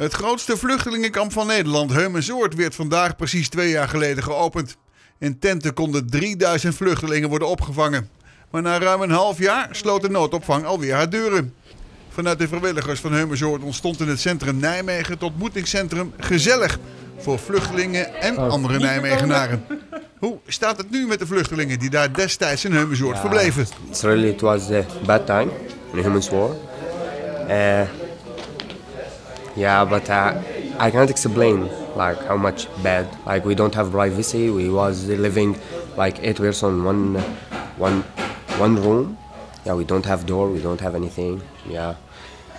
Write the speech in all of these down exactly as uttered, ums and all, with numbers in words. Het grootste vluchtelingenkamp van Nederland, Heumensoord, werd vandaag precies twee jaar geleden geopend. In tenten konden drieduizend vluchtelingen worden opgevangen. Maar na ruim een half jaar sloot de noodopvang alweer haar deuren. Vanuit de vrijwilligers van Heumensoord ontstond in het centrum Nijmegen het ontmoetingscentrum Gezellig voor vluchtelingen en andere Nijmegenaren. Hoe staat het nu met de vluchtelingen die daar destijds in Heumensoord ja, verbleven? It's really, it was a bad time in Heumensoord. Uh, yeah, but uh, I can't explain like how much bad. Like we don't have privacy. We was living like eight years on one, one, one room. Yeah, we don't have door. We don't have anything. Yeah.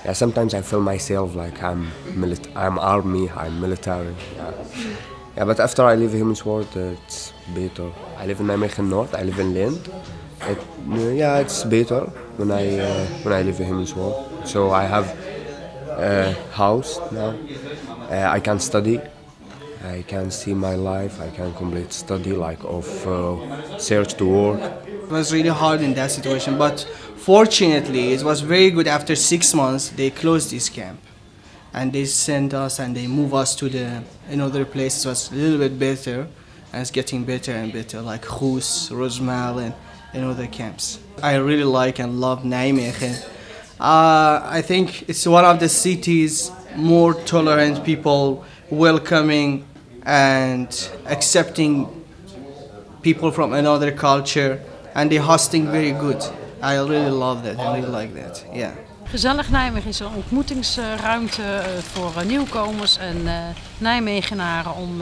Yeah, sometimes I feel myself like I'm milit I'm army, I'm military. Yeah. Yeah, but after I leave Heumensoord, uh, it's better. I live in Nijmegen North. I live in Lind. It, yeah, it's better when I uh, when I live in Heumensoord. So I have a house now. Uh, I can study. I can see my life. I can complete study, like of uh, search to work. It was really hard in that situation, but fortunately, it was very good. After six months, they closed this camp, and they sent us and they moved us to the another place. It was a little bit better, and it's getting better and better, like Hus, Rosmal, and, and other camps. I really like and love Nijmegen. Uh, I think it's one of the cities more tolerant people, welcoming and accepting people from another culture. And they're hosting very good. I really love that. I really like that. Yeah. Gezellig Nijmegen is een ontmoetingsruimte voor nieuwkomers en Nijmegenaren om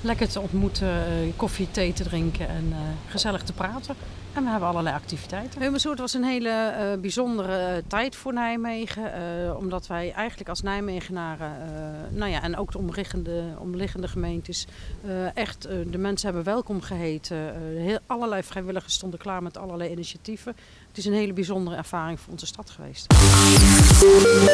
lekker te ontmoeten, koffie, thee te drinken en gezellig te praten. En we hebben allerlei activiteiten. Heumensoord was een hele uh, bijzondere tijd voor Nijmegen. Uh, omdat wij eigenlijk als Nijmegenaren uh, nou ja, en ook de omliggende, omliggende gemeentes uh, echt uh, de mensen hebben welkom geheten. Uh, heel, allerlei vrijwilligers stonden klaar met allerlei initiatieven. Het is een hele bijzondere ervaring voor onze stad geweest.